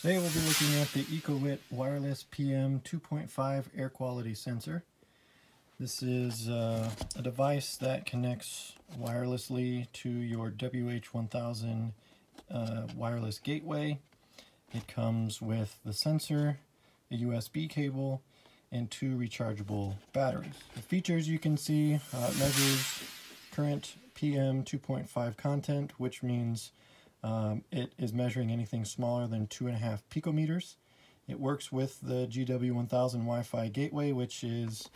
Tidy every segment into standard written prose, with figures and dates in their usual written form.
Today we'll be looking at the EcoWitt wireless PM 2.5 air quality sensor. This is a device that connects wirelessly to your WH1000 wireless gateway. It comes with the sensor, a USB cable, and two rechargeable batteries. The features you can see, it measures current PM 2.5 content, which means it is measuring anything smaller than 2.5 picometers. It works with the GW1000 Wi-Fi gateway, which is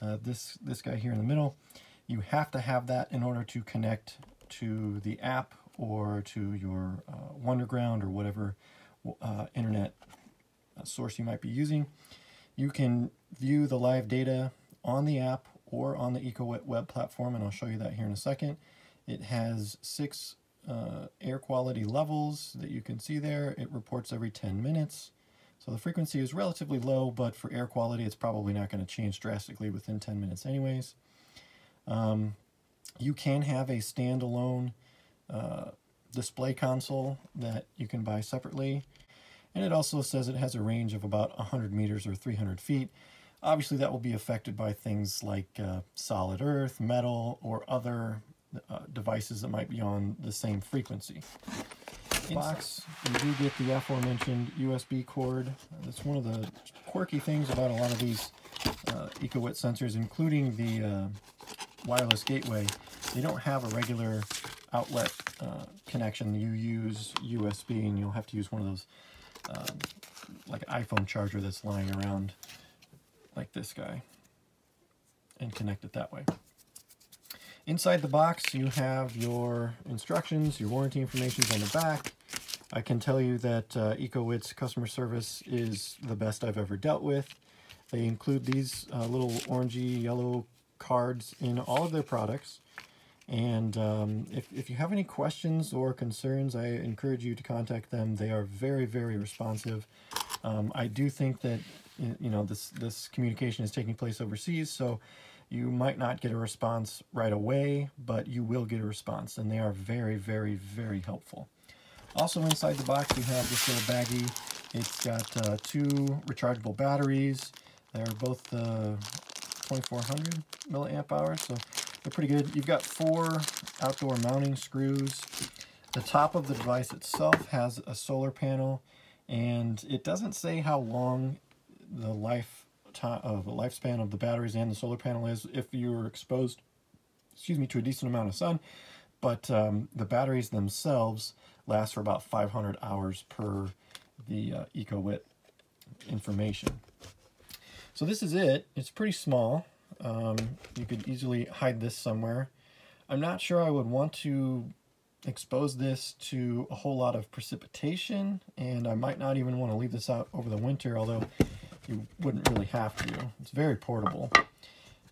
this guy here in the middle. You have to have that in order to connect to the app or to your Wunderground or whatever internet source you might be using. You can view the live data on the app or on the EcoWitt web platform, and I'll show you that here in a second. It has six air quality levels that you can see there. It reports every 10 minutes. So the frequency is relatively low, but for air quality, it's probably not going to change drastically within 10 minutes anyways. You can have a standalone display console that you can buy separately. And it also says it has a range of about 100 meters or 300 feet. Obviously, that will be affected by things like solid earth, metal, or other devices that might be on the same frequency. In box, you do get the aforementioned USB cord. That's one of the quirky things about a lot of these EcoWitt sensors, including the wireless gateway. They don't have a regular outlet connection. You use USB, and you'll have to use one of those like an iPhone charger that's lying around like this guy and connect it that way. Inside the box, you have your instructions, your warranty information on the back. I can tell you that EcoWitt's customer service is the best I've ever dealt with. They include these little orangey yellow cards in all of their products. And if you have any questions or concerns, I encourage you to contact them. They are very, very responsive. I do think that, you know, this communication is taking place overseas, so you might not get a response right away, but you will get a response, and they are very, very, very helpful. Also inside the box, you have this little baggie. It's got two rechargeable batteries. They're both 2400 milliamp hours, so they're pretty good. You've got four outdoor mounting screws. The top of the device itself has a solar panel, and it doesn't say how long the lifespan of the batteries and the solar panel is if you're exposed, excuse me, to a decent amount of sun, but the batteries themselves last for about 500 hours per the EcoWitt information. So this is it. It's pretty small. You could easily hide this somewhere. I'm not sure I would want to expose this to a whole lot of precipitation, and I might not even want to leave this out over the winter, although you wouldn't really have to. It's very portable.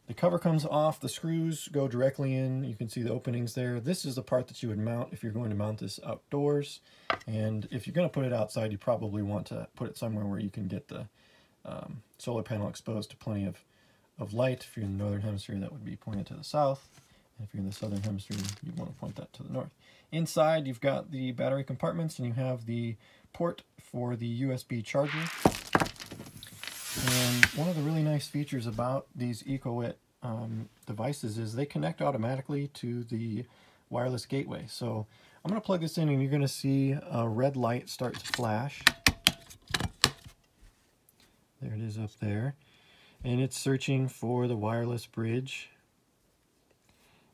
The cover comes off, the screws go directly in. You can see the openings there. This is the part that you would mount if you're going to mount this outdoors. And if you're going to put it outside, you probably want to put it somewhere where you can get the solar panel exposed to plenty of light. If you're in the northern hemisphere, that would be pointed to the south. And if you're in the southern hemisphere, you'd want to point that to the north. Inside, you've got the battery compartments, and you have the port for the USB charger. And one of the really nice features about these EcoWitt devices is they connect automatically to the wireless gateway. So I'm going to plug this in, and you're going to see a red light start to flash. There it is up there. And it's searching for the wireless bridge.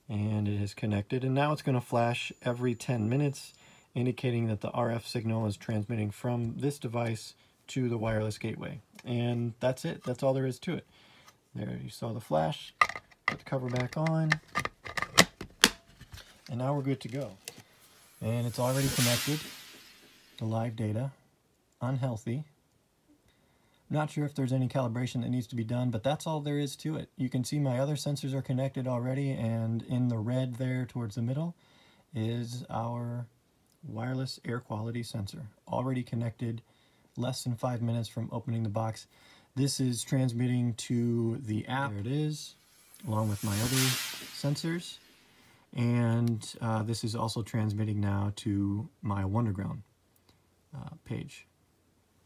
And it is connected. And now it's going to flash every 10 minutes, indicating that the RF signal is transmitting from this device to the wireless gateway. And that's it. That's all there is to it. There, you saw the flash. Put the cover back on. And now we're good to go. And it's already connected. The live data. Unhealthy. I'm not sure if there's any calibration that needs to be done, but that's all there is to it. You can see my other sensors are connected already, and in the red there towards the middle is our wireless air quality sensor. Already connected. Less than 5 minutes from opening the box. This is transmitting to the app. There it is, along with my other sensors. And this is also transmitting now to my Wunderground page.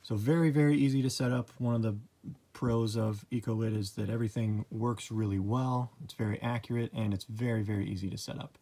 So very, very easy to set up. One of the pros of EcoWitt is that everything works really well. It's very accurate and it's very, very easy to set up.